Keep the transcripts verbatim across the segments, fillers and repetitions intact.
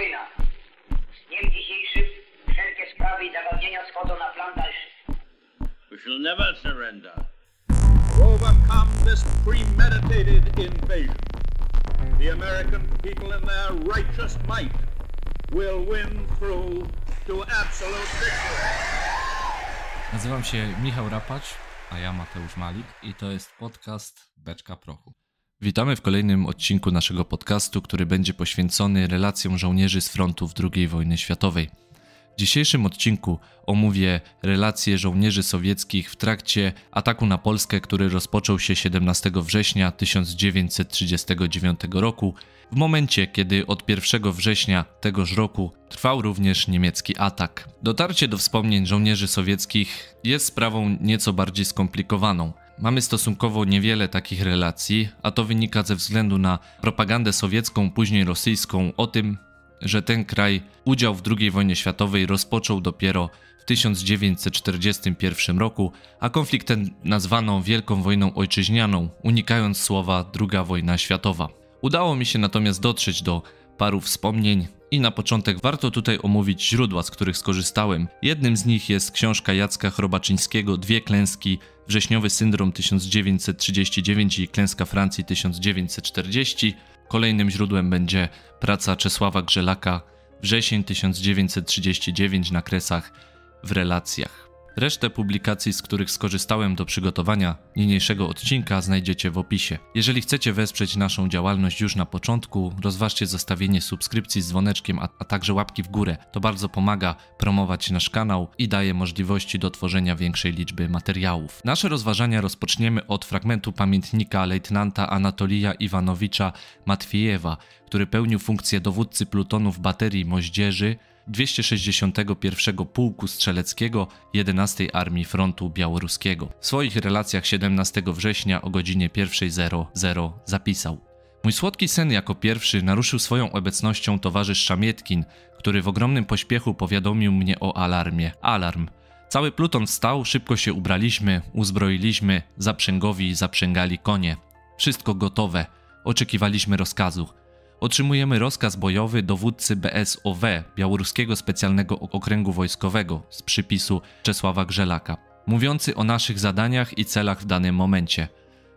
wojna. Z dniem dzisiejszym wszelkie sprawy i zagadnienia schodzą na plan dalszy. We shall never surrender. Overcome this premeditated invasion. The American people in their righteous might will win through to absolute victory. Nazywam się Michał Rapacz, a ja Mateusz Malik i to jest podcast Beczka Prochu. Witamy w kolejnym odcinku naszego podcastu, który będzie poświęcony relacjom żołnierzy z frontów drugiej wojny światowej. W dzisiejszym odcinku omówię relacje żołnierzy sowieckich w trakcie ataku na Polskę, który rozpoczął się siedemnastego września tysiąc dziewięćset trzydziestego dziewiątego roku, w momencie kiedy od pierwszego września tegoż roku trwał również niemiecki atak. Dotarcie do wspomnień żołnierzy sowieckich jest sprawą nieco bardziej skomplikowaną. Mamy stosunkowo niewiele takich relacji, a to wynika ze względu na propagandę sowiecką, później rosyjską o tym, że ten kraj udział w drugiej wojnie światowej rozpoczął dopiero w tysiąc dziewięćset czterdziestym pierwszym roku, a konflikt ten nazwano Wielką Wojną Ojczyźnianą, unikając słowa druga wojna światowa. Udało mi się natomiast dotrzeć do paru wspomnień i na początek warto tutaj omówić źródła, z których skorzystałem. Jednym z nich jest książka Jacka Chrobaczyńskiego Dwie klęski, Wrześniowy syndrom tysiąc dziewięćset trzydzieści dziewięć i Klęska Francji tysiąc dziewięćset czterdzieści. Kolejnym źródłem będzie praca Czesława Grzelaka Wrzesień tysiąc dziewięćset trzydzieści dziewięć na kresach w relacjach. Resztę publikacji, z których skorzystałem do przygotowania niniejszego odcinka, znajdziecie w opisie. Jeżeli chcecie wesprzeć naszą działalność już na początku, rozważcie zostawienie subskrypcji z dzwoneczkiem, a, a także łapki w górę. To bardzo pomaga promować nasz kanał i daje możliwości do tworzenia większej liczby materiałów. Nasze rozważania rozpoczniemy od fragmentu pamiętnika lejtnanta Anatolija Iwanowicza Matwiejewa, który pełnił funkcję dowódcy plutonów baterii moździerzy dwieście sześćdziesiątego pierwszego Pułku Strzeleckiego jedenastej Armii Frontu Białoruskiego. W swoich relacjach siedemnastego września o godzinie pierwszej zapisał: Mój słodki sen jako pierwszy naruszył swoją obecnością towarzysz Szamietkin, który w ogromnym pośpiechu powiadomił mnie o alarmie. Alarm. Cały pluton wstał, szybko się ubraliśmy, uzbroiliśmy, zaprzęgowi zaprzęgali konie. Wszystko gotowe. Oczekiwaliśmy rozkazu. Otrzymujemy rozkaz bojowy dowódcy B S O W, Białoruskiego Specjalnego Okręgu Wojskowego, z przypisu Czesława Grzelaka, mówiący o naszych zadaniach i celach w danym momencie.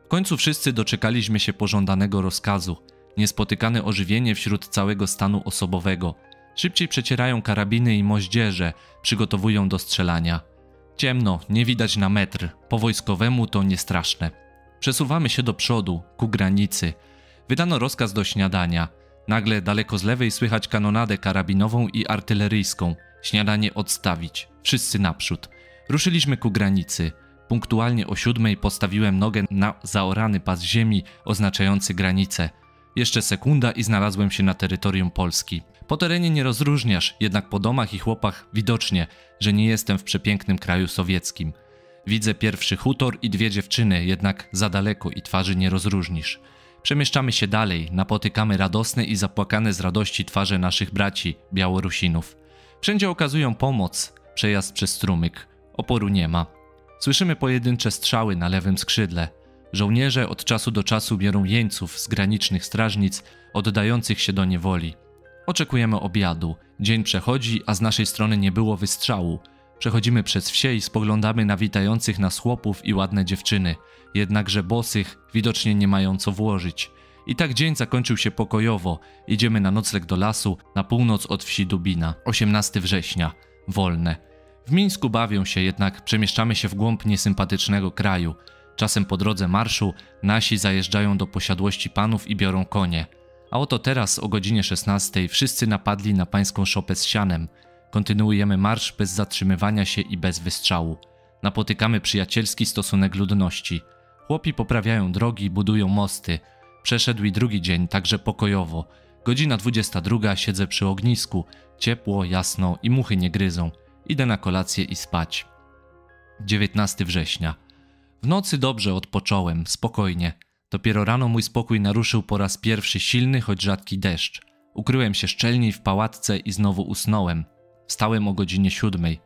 W końcu wszyscy doczekaliśmy się pożądanego rozkazu. Niespotykane ożywienie wśród całego stanu osobowego. Szybciej przecierają karabiny i moździerze, przygotowują do strzelania. Ciemno, nie widać na metr, po wojskowemu to niestraszne. Przesuwamy się do przodu, ku granicy. Wydano rozkaz do śniadania. Nagle daleko z lewej słychać kanonadę karabinową i artyleryjską. Śniadanie odstawić. Wszyscy naprzód. Ruszyliśmy ku granicy. Punktualnie o siódmej postawiłem nogę na zaorany pas ziemi oznaczający granicę. Jeszcze sekunda i znalazłem się na terytorium Polski. Po terenie nie rozróżniasz, jednak po domach i chłopach widocznie, że nie jestem w przepięknym kraju sowieckim. Widzę pierwszy hutor i dwie dziewczyny, jednak za daleko i twarzy nie rozróżnisz. Przemieszczamy się dalej, napotykamy radosne i zapłakane z radości twarze naszych braci, Białorusinów. Wszędzie okazują pomoc, przejazd przez strumyk, oporu nie ma. Słyszymy pojedyncze strzały na lewym skrzydle. Żołnierze od czasu do czasu biorą jeńców z granicznych strażnic oddających się do niewoli. Oczekujemy obiadu. Dzień przechodzi, a z naszej strony nie było wystrzału. Przechodzimy przez wsie i spoglądamy na witających nas chłopów i ładne dziewczyny, jednakże bosych, widocznie nie mają co włożyć. I tak dzień zakończył się pokojowo, idziemy na nocleg do lasu, na północ od wsi Dubina. osiemnastego września. Wolne. W Mińsku bawią się, jednak przemieszczamy się w głąb niesympatycznego kraju. Czasem po drodze marszu nasi zajeżdżają do posiadłości panów i biorą konie. A oto teraz o godzinie szesnastej wszyscy napadli na pańską szopę z sianem. Kontynuujemy marsz bez zatrzymywania się i bez wystrzału. Napotykamy przyjacielski stosunek ludności. Chłopi poprawiają drogi, budują mosty. Przeszedł i drugi dzień, także pokojowo. Godzina dwudziesta druga, siedzę przy ognisku. Ciepło, jasno i muchy nie gryzą. Idę na kolację i spać. dziewiętnastego września. W nocy dobrze odpocząłem, spokojnie. Dopiero rano mój spokój naruszył po raz pierwszy silny, choć rzadki deszcz. Ukryłem się szczelniej w pałatce i znowu usnąłem. Wstałem o godzinie siódmej.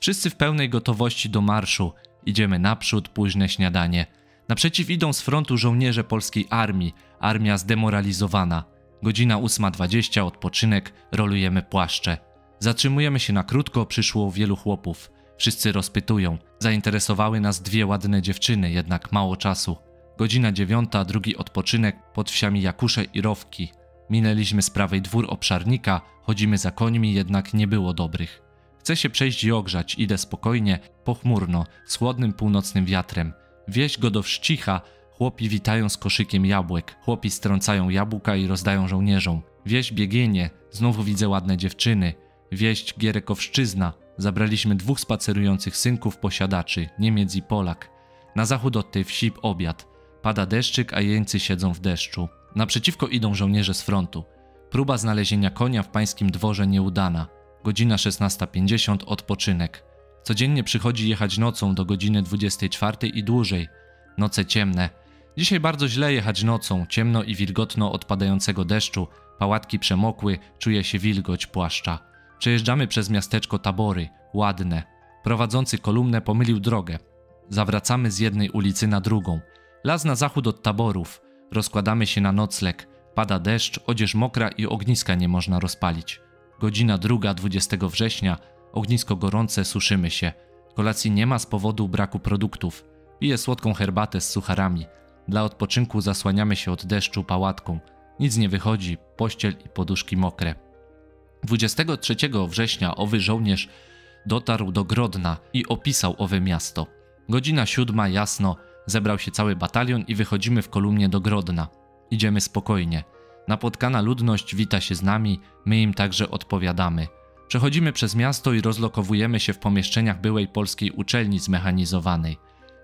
Wszyscy w pełnej gotowości do marszu. Idziemy naprzód, późne śniadanie. Naprzeciw idą z frontu żołnierze polskiej armii. Armia zdemoralizowana. Godzina ósma dwadzieścia, odpoczynek, rolujemy płaszcze. Zatrzymujemy się na krótko, przyszło wielu chłopów. Wszyscy rozpytują. Zainteresowały nas dwie ładne dziewczyny, jednak mało czasu. Godzina dziewiąta, drugi odpoczynek, pod wsiami Jakusze i Rowki. Minęliśmy z prawej dwór obszarnika, chodzimy za końmi, jednak nie było dobrych. Chcę się przejść i ogrzać, idę spokojnie, pochmurno, z chłodnym północnym wiatrem. Wieś Godowszcicha, chłopi witają z koszykiem jabłek, chłopi strącają jabłka i rozdają żołnierzom. Wieś Biegienie, znowu widzę ładne dziewczyny. Wieść Gierkowszczyzna, zabraliśmy dwóch spacerujących synków posiadaczy, Niemiec i Polak. Na zachód od tej wsi obiad. Pada deszczyk, a jeńcy siedzą w deszczu. Naprzeciwko idą żołnierze z frontu. Próba znalezienia konia w pańskim dworze nieudana. Godzina szesnasta pięćdziesiąt, odpoczynek. Codziennie przychodzi jechać nocą do godziny dwudziestej czwartej i dłużej. Noce ciemne. Dzisiaj bardzo źle jechać nocą, ciemno i wilgotno od padającego deszczu. Pałatki przemokły, czuje się wilgoć płaszcza. Przejeżdżamy przez miasteczko Tabory. Ładne. Prowadzący kolumnę pomylił drogę. Zawracamy z jednej ulicy na drugą. Las na zachód od Taborów. Rozkładamy się na nocleg. Pada deszcz, odzież mokra i ogniska nie można rozpalić. Godzina druga, dwudziestego września. Ognisko gorące, suszymy się. Kolacji nie ma z powodu braku produktów. Piję słodką herbatę z sucharami. Dla odpoczynku zasłaniamy się od deszczu pałatką. Nic nie wychodzi, pościel i poduszki mokre. dwudziestego trzeciego września owy żołnierz dotarł do Grodna i opisał owe miasto. Godzina siódma, jasno. Zebrał się cały batalion i wychodzimy w kolumnie do Grodna. Idziemy spokojnie. Napotkana ludność wita się z nami, my im także odpowiadamy. Przechodzimy przez miasto i rozlokowujemy się w pomieszczeniach byłej polskiej uczelni zmechanizowanej.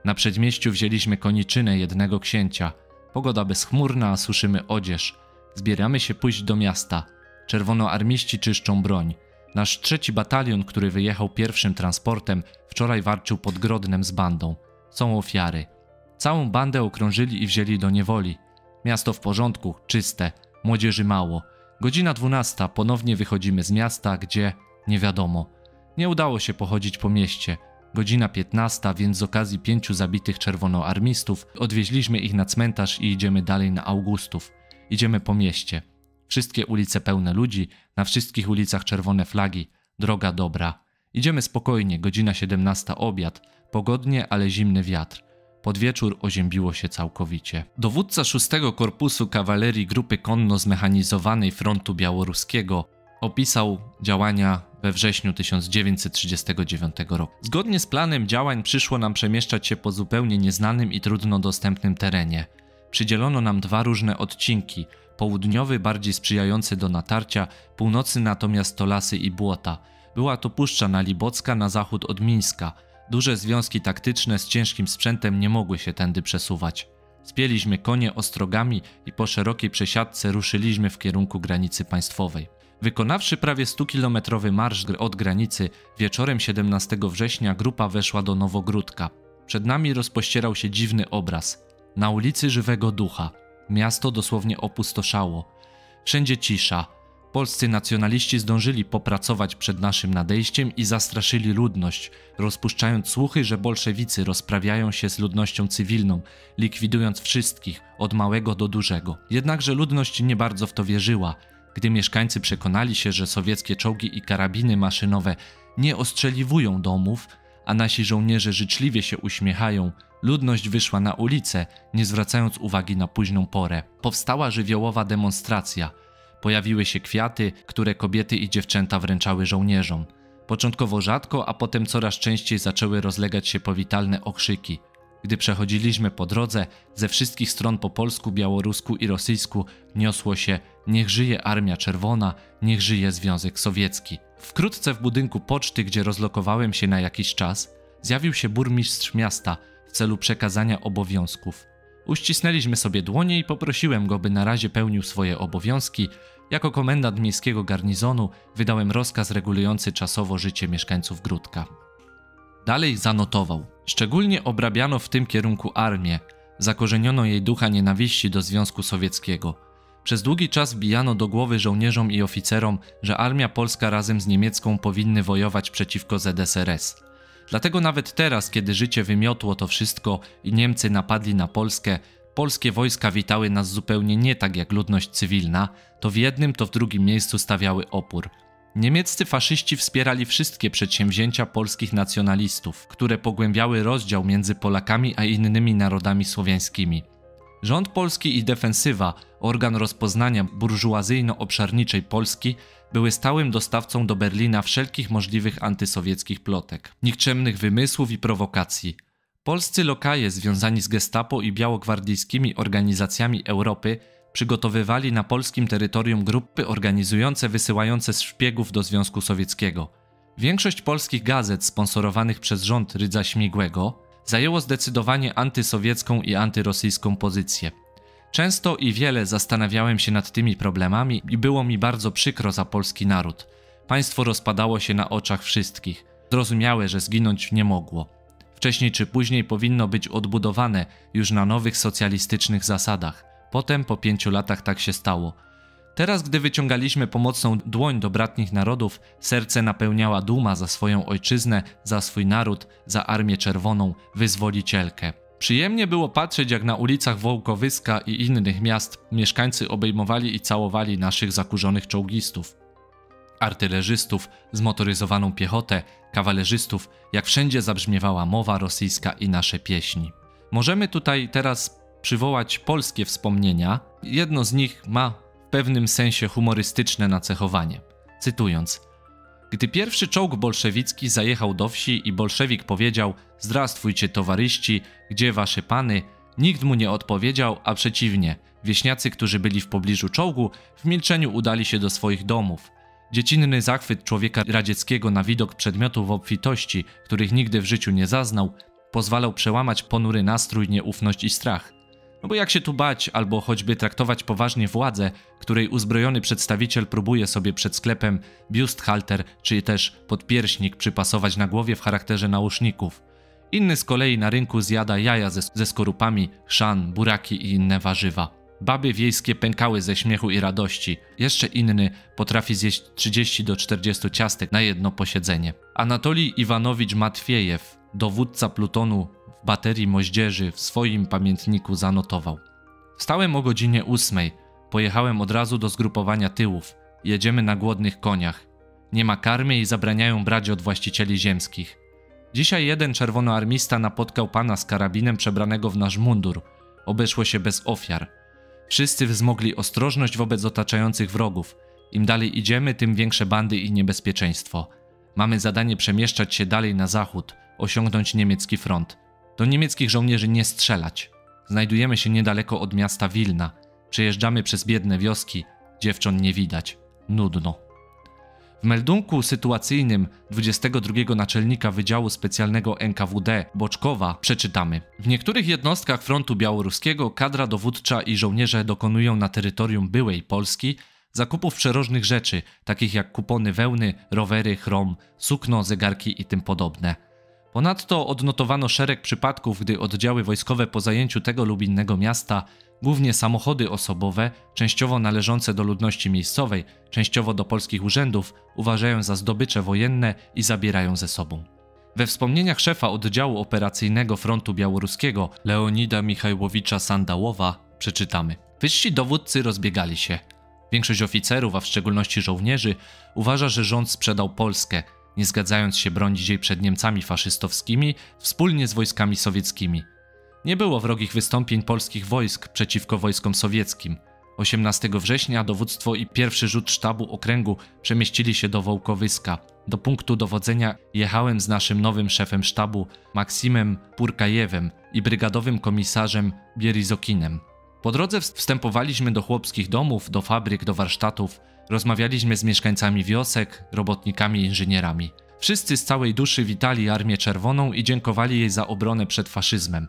Na przedmieściu wzięliśmy koniczynę jednego księcia. Pogoda bezchmurna, a suszymy odzież. Zbieramy się pójść do miasta. Czerwonoarmiści czyszczą broń. Nasz trzeci batalion, który wyjechał pierwszym transportem, wczoraj walczył pod Grodnem z bandą. Są ofiary. Całą bandę okrążyli i wzięli do niewoli. Miasto w porządku, czyste, młodzieży mało. Godzina dwunasta, ponownie wychodzimy z miasta, gdzie nie wiadomo. Nie udało się pochodzić po mieście. Godzina piętnasta, więc z okazji pięciu zabitych czerwonoarmistów odwieźliśmy ich na cmentarz i idziemy dalej na Augustów. Idziemy po mieście. Wszystkie ulice pełne ludzi, na wszystkich ulicach czerwone flagi. Droga dobra. Idziemy spokojnie, godzina siedemnasta, obiad. Pogodnie, ale zimny wiatr. Pod wieczór oziębiło się całkowicie. Dowódca szóstego Korpusu Kawalerii Grupy Konno-Zmechanizowanej Frontu Białoruskiego opisał działania we wrześniu tysiąc dziewięćset trzydziestego dziewiątego roku. Zgodnie z planem działań przyszło nam przemieszczać się po zupełnie nieznanym i trudno dostępnym terenie. Przydzielono nam dwa różne odcinki. Południowy bardziej sprzyjający do natarcia, północny natomiast to lasy i błota. Była to Puszcza Nalibocka na zachód od Mińska. Duże związki taktyczne z ciężkim sprzętem nie mogły się tędy przesuwać. Spięliśmy konie ostrogami i po szerokiej przesiadce ruszyliśmy w kierunku granicy państwowej. Wykonawszy prawie stukilometrowy marsz od granicy, wieczorem siedemnastego września grupa weszła do Nowogródka. Przed nami rozpościerał się dziwny obraz. Na ulicy Żywego Ducha. Miasto dosłownie opustoszało. Wszędzie cisza. Polscy nacjonaliści zdążyli popracować przed naszym nadejściem i zastraszyli ludność, rozpuszczając słuchy, że bolszewicy rozprawiają się z ludnością cywilną, likwidując wszystkich, od małego do dużego. Jednakże ludność nie bardzo w to wierzyła. Gdy mieszkańcy przekonali się, że sowieckie czołgi i karabiny maszynowe nie ostrzeliwują domów, a nasi żołnierze życzliwie się uśmiechają, ludność wyszła na ulicę, nie zwracając uwagi na późną porę. Powstała żywiołowa demonstracja. Pojawiły się kwiaty, które kobiety i dziewczęta wręczały żołnierzom. Początkowo rzadko, a potem coraz częściej zaczęły rozlegać się powitalne okrzyki. Gdy przechodziliśmy po drodze, ze wszystkich stron po polsku, białorusku i rosyjsku niosło się: niech żyje Armia Czerwona, niech żyje Związek Sowiecki. Wkrótce w budynku poczty, gdzie rozlokowałem się na jakiś czas, zjawił się burmistrz miasta w celu przekazania obowiązków. Uścisnęliśmy sobie dłonie i poprosiłem go, by na razie pełnił swoje obowiązki. Jako komendant miejskiego garnizonu wydałem rozkaz regulujący czasowo życie mieszkańców Gródka. Dalej zanotował. Szczególnie obrabiano w tym kierunku armię. Zakorzeniono jej ducha nienawiści do Związku Sowieckiego. Przez długi czas wbijano do głowy żołnierzom i oficerom, że armia polska razem z niemiecką powinny wojować przeciwko Z S R S. Dlatego nawet teraz, kiedy życie wymiotło to wszystko i Niemcy napadli na Polskę, polskie wojska witały nas zupełnie nie tak jak ludność cywilna, to w jednym, to w drugim miejscu stawiały opór. Niemieccy faszyści wspierali wszystkie przedsięwzięcia polskich nacjonalistów, które pogłębiały rozdział między Polakami a innymi narodami słowiańskimi. Rząd polski i defensywa, organ rozpoznania burżuazyjno-obszarniczej Polski, były stałym dostawcą do Berlina wszelkich możliwych antysowieckich plotek, nikczemnych wymysłów i prowokacji. Polscy lokaje związani z gestapo i białogwardyjskimi organizacjami Europy przygotowywali na polskim terytorium grupy organizujące wysyłające szpiegów do Związku Sowieckiego. Większość polskich gazet sponsorowanych przez rząd Rydza Śmigłego zajęło zdecydowanie antysowiecką i antyrosyjską pozycję. Często i wiele zastanawiałem się nad tymi problemami i było mi bardzo przykro za polski naród. Państwo rozpadało się na oczach wszystkich. Zrozumiałe, że zginąć nie mogło. Wcześniej czy później powinno być odbudowane już na nowych socjalistycznych zasadach. Potem po pięciu latach tak się stało. Teraz, gdy wyciągaliśmy pomocną dłoń do bratnich narodów, serce napełniała duma za swoją ojczyznę, za swój naród, za Armię Czerwoną, wyzwolicielkę. Przyjemnie było patrzeć, jak na ulicach Wołkowyska i innych miast mieszkańcy obejmowali i całowali naszych zakurzonych czołgistów, artylerzystów, zmotoryzowaną piechotę, kawalerzystów, jak wszędzie zabrzmiewała mowa rosyjska i nasze pieśni. Możemy tutaj teraz przywołać polskie wspomnienia. Jedno z nich ma w pewnym sensie humorystyczne nacechowanie. Cytując: gdy pierwszy czołg bolszewicki zajechał do wsi i bolszewik powiedział: zdrastwujcie towaryści, gdzie wasze pany? Nikt mu nie odpowiedział, a przeciwnie, wieśniacy, którzy byli w pobliżu czołgu, w milczeniu udali się do swoich domów. Dziecinny zachwyt człowieka radzieckiego na widok przedmiotów obfitości, których nigdy w życiu nie zaznał, pozwalał przełamać ponury nastrój, nieufność i strach. No bo jak się tu bać, albo choćby traktować poważnie władzę, której uzbrojony przedstawiciel próbuje sobie przed sklepem biusthalter czy też podpierśnik przypasować na głowie w charakterze nauszników. Inny z kolei na rynku zjada jaja ze, ze skorupami, chrzan, buraki i inne warzywa. Baby wiejskie pękały ze śmiechu i radości. Jeszcze inny potrafi zjeść trzydzieści do czterdziestu ciastek na jedno posiedzenie. Anatolij Iwanowicz Matwiejew, dowódca plutonu w baterii moździerzy, w swoim pamiętniku zanotował: wstałem o godzinie ósmej. Pojechałem od razu do zgrupowania tyłów. Jedziemy na głodnych koniach. Nie ma karmy i zabraniają brać od właścicieli ziemskich. Dzisiaj jeden czerwonoarmista napotkał pana z karabinem przebranego w nasz mundur. Obeszło się bez ofiar. Wszyscy wzmogli ostrożność wobec otaczających wrogów. Im dalej idziemy, tym większe bandy i niebezpieczeństwo. Mamy zadanie przemieszczać się dalej na zachód, osiągnąć niemiecki front. Do niemieckich żołnierzy nie strzelać. Znajdujemy się niedaleko od miasta Wilna. Przejeżdżamy przez biedne wioski. Dziewcząt nie widać. Nudno. W meldunku sytuacyjnym dwudziestego drugiego naczelnika Wydziału Specjalnego N K W D Boczkowa przeczytamy: w niektórych jednostkach frontu białoruskiego kadra dowódcza i żołnierze dokonują na terytorium byłej Polski zakupów przeróżnych rzeczy, takich jak kupony wełny, rowery, chrom, sukno, zegarki i tym podobne. Ponadto odnotowano szereg przypadków, gdy oddziały wojskowe po zajęciu tego lub innego miasta, głównie samochody osobowe, częściowo należące do ludności miejscowej, częściowo do polskich urzędów, uważają za zdobycze wojenne i zabierają ze sobą. We wspomnieniach szefa oddziału operacyjnego frontu białoruskiego Leonida Michajłowicza Sandałowa przeczytamy: wyżsi dowódcy rozbiegali się. Większość oficerów, a w szczególności żołnierzy, uważa, że rząd sprzedał Polskę, nie zgadzając się bronić jej przed Niemcami faszystowskimi wspólnie z wojskami sowieckimi. Nie było wrogich wystąpień polskich wojsk przeciwko wojskom sowieckim. osiemnastego września dowództwo i pierwszy rzut sztabu okręgu przemieścili się do Wołkowyska. Do punktu dowodzenia jechałem z naszym nowym szefem sztabu Maksimem Purkajewem i brygadowym komisarzem Bierizokinem. Po drodze wstępowaliśmy do chłopskich domów, do fabryk, do warsztatów. Rozmawialiśmy z mieszkańcami wiosek, robotnikami, inżynierami. Wszyscy z całej duszy witali Armię Czerwoną i dziękowali jej za obronę przed faszyzmem.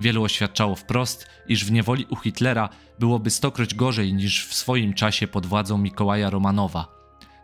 Wielu oświadczało wprost, iż w niewoli u Hitlera byłoby stokroć gorzej niż w swoim czasie pod władzą Mikołaja Romanowa.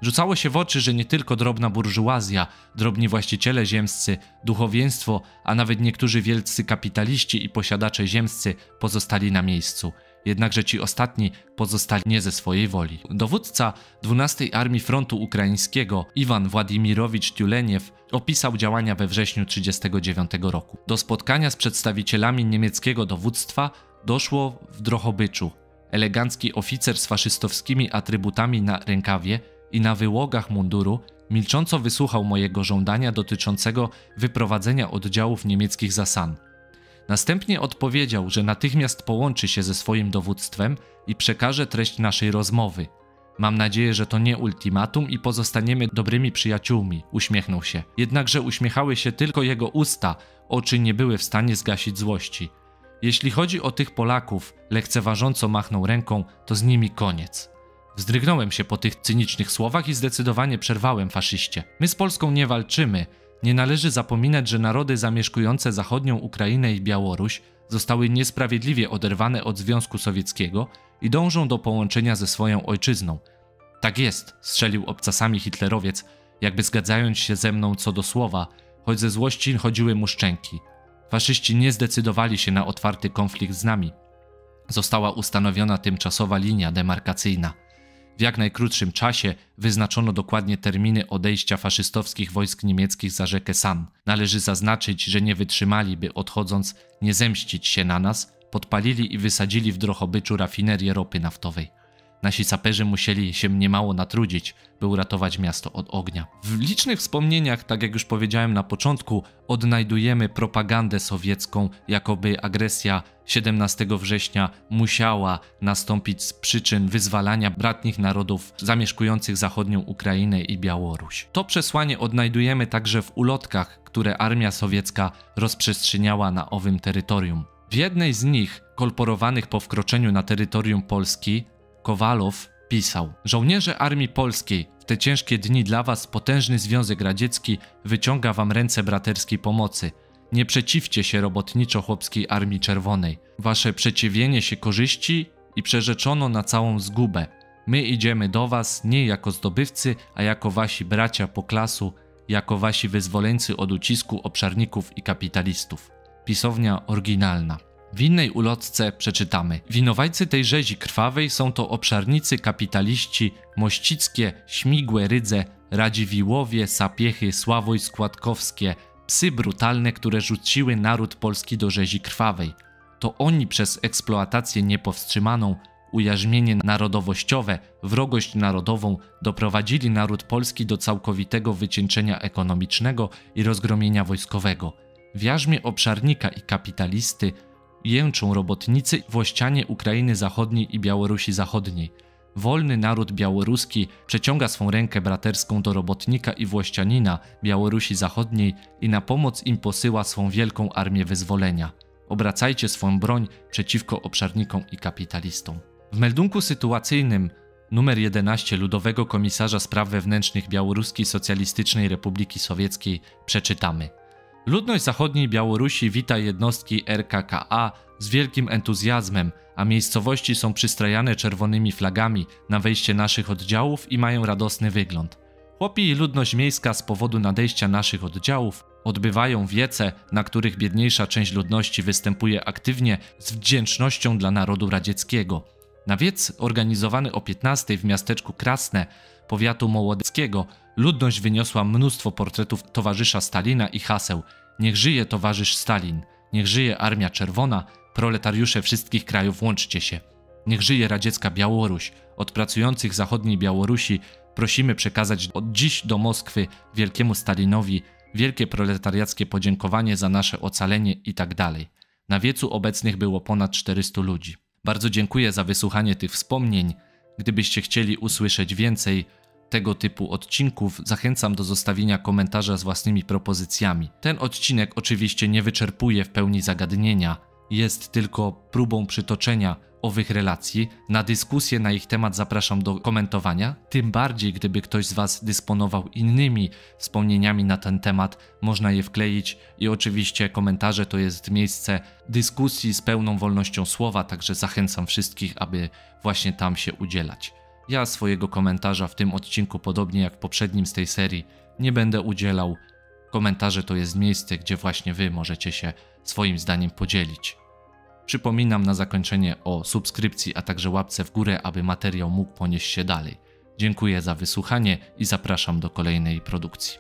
Rzucało się w oczy, że nie tylko drobna burżuazja, drobni właściciele ziemscy, duchowieństwo, a nawet niektórzy wielcy kapitaliści i posiadacze ziemscy pozostali na miejscu. Jednakże ci ostatni pozostali nie ze swojej woli. Dowódca dwunastej Armii Frontu Ukraińskiego Iwan Władimirowicz Tyuleniew opisał działania we wrześniu tysiąc dziewięćset trzydziestego dziewiątego roku. Do spotkania z przedstawicielami niemieckiego dowództwa doszło w Drohobyczu. Elegancki oficer z faszystowskimi atrybutami na rękawie i na wyłogach munduru milcząco wysłuchał mojego żądania dotyczącego wyprowadzenia oddziałów niemieckich za San. Następnie odpowiedział, że natychmiast połączy się ze swoim dowództwem i przekaże treść naszej rozmowy. Mam nadzieję, że to nie ultimatum i pozostaniemy dobrymi przyjaciółmi, uśmiechnął się. Jednakże uśmiechały się tylko jego usta, oczy nie były w stanie zgasić złości. Jeśli chodzi o tych Polaków, lekceważąco machnął ręką, to z nimi koniec. Wzdrygnąłem się po tych cynicznych słowach i zdecydowanie przerwałem faszyście. My z Polską nie walczymy. Nie należy zapominać, że narody zamieszkujące zachodnią Ukrainę i Białoruś zostały niesprawiedliwie oderwane od Związku Sowieckiego i dążą do połączenia ze swoją ojczyzną. Tak jest, strzelił obcasami hitlerowiec, jakby zgadzając się ze mną co do słowa, choć ze złości chodziły mu szczęki. Faszyści nie zdecydowali się na otwarty konflikt z nami. Została ustanowiona tymczasowa linia demarkacyjna. W jak najkrótszym czasie wyznaczono dokładnie terminy odejścia faszystowskich wojsk niemieckich za rzekę San. Należy zaznaczyć, że nie wytrzymaliby, odchodząc, nie zemścić się na nas, podpalili i wysadzili w Drohobyczu rafinerię ropy naftowej. Nasi saperzy musieli się niemało natrudzić, by uratować miasto od ognia. W licznych wspomnieniach, tak jak już powiedziałem na początku, odnajdujemy propagandę sowiecką, jakoby agresja siedemnastego września musiała nastąpić z przyczyn wyzwalania bratnich narodów zamieszkujących zachodnią Ukrainę i Białoruś. To przesłanie odnajdujemy także w ulotkach, które armia sowiecka rozprzestrzeniała na owym terytorium. W jednej z nich, kolporowanych po wkroczeniu na terytorium Polski, Kowalow pisał: Żołnierze Armii Polskiej, w te ciężkie dni dla was potężny Związek Radziecki wyciąga wam ręce braterskiej pomocy. Nie przeciwcie się robotniczo-chłopskiej Armii Czerwonej. Wasze przeciwienie się korzyści i przerzeczono na całą zgubę. My idziemy do was nie jako zdobywcy, a jako wasi bracia po klasu, jako wasi wyzwoleńcy od ucisku obszarników i kapitalistów. Pisownia oryginalna. W innej ulotce przeczytamy: winowajcy tej rzezi krwawej są to obszarnicy, kapitaliści, Mościckie, Śmigłe, Rydze, Radziwiłowie, Sapiechy, Sławoj-Składkowskie, psy brutalne, które rzuciły naród polski do rzezi krwawej. To oni przez eksploatację niepowstrzymaną, ujarzmienie narodowościowe, wrogość narodową doprowadzili naród polski do całkowitego wycieńczenia ekonomicznego i rozgromienia wojskowego. W jarzmie obszarnika i kapitalisty jęczą robotnicy, włościanie Ukrainy Zachodniej i Białorusi Zachodniej. Wolny naród białoruski przeciąga swą rękę braterską do robotnika i włościanina Białorusi Zachodniej i na pomoc im posyła swą wielką armię wyzwolenia. Obracajcie swą broń przeciwko obszarnikom i kapitalistom. W meldunku sytuacyjnym numer jedenaście Ludowego Komisarza Spraw Wewnętrznych Białoruskiej Socjalistycznej Republiki Sowieckiej przeczytamy: ludność zachodniej Białorusi wita jednostki R K K A z wielkim entuzjazmem, a miejscowości są przystrajane czerwonymi flagami na wejście naszych oddziałów i mają radosny wygląd. Chłopi i ludność miejska z powodu nadejścia naszych oddziałów odbywają wiece, na których biedniejsza część ludności występuje aktywnie z wdzięcznością dla narodu radzieckiego. Na wiec organizowany o piętnastej w miasteczku Krasne, powiatu mołodeckiego, ludność wyniosła mnóstwo portretów towarzysza Stalina i haseł: niech żyje towarzysz Stalin, niech żyje Armia Czerwona, proletariusze wszystkich krajów łączcie się, niech żyje radziecka Białoruś, od pracujących zachodniej Białorusi prosimy przekazać od dziś do Moskwy wielkiemu Stalinowi wielkie proletariackie podziękowanie za nasze ocalenie itd. Na wiecu obecnych było ponad czterystu ludzi. Bardzo dziękuję za wysłuchanie tych wspomnień. Gdybyście chcieli usłyszeć więcej tego typu odcinków, zachęcam do zostawienia komentarza z własnymi propozycjami. Ten odcinek oczywiście nie wyczerpuje w pełni zagadnienia, jest tylko próbą przytoczenia owych relacji. Na dyskusję na ich temat zapraszam do komentowania, tym bardziej gdyby ktoś z was dysponował innymi wspomnieniami na ten temat, można je wkleić i oczywiście komentarze to jest miejsce dyskusji z pełną wolnością słowa, także zachęcam wszystkich, aby właśnie tam się udzielać. Ja swojego komentarza w tym odcinku, podobnie jak w poprzednim z tej serii, nie będę udzielał. Komentarze to jest miejsce, gdzie właśnie wy możecie się swoim zdaniem podzielić. Przypominam na zakończenie o subskrypcji, a także łapce w górę, aby materiał mógł ponieść się dalej. Dziękuję za wysłuchanie i zapraszam do kolejnej produkcji.